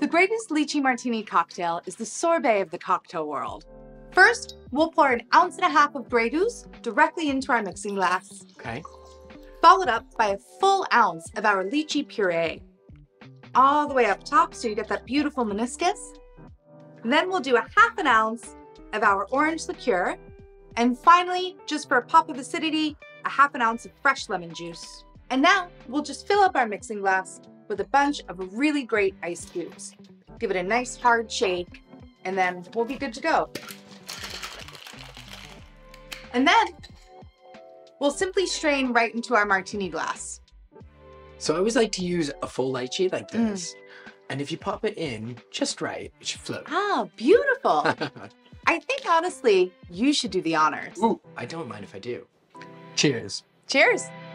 The greatest lychee martini cocktail is the sorbet of the cocktail world. First, we'll pour 1.5 ounces of Grey Goose directly into our mixing glass. Okay. Followed up by a full ounce of our lychee puree, all the way up top so you get that beautiful meniscus. And then we'll do 1/2 ounce of our orange liqueur. And finally, just for a pop of acidity, 1/2 ounce of fresh lemon juice. And now we'll just fill up our mixing glass with a bunch of really great ice cubes. Give it a nice hard shake, and then we'll be good to go. And then we'll simply strain right into our martini glass. So I always like to use a full lychee like this. And if you pop it in just right, it should float. Ah, beautiful. I think honestly, you should do the honors. Ooh, I don't mind if I do. Cheers. Cheers.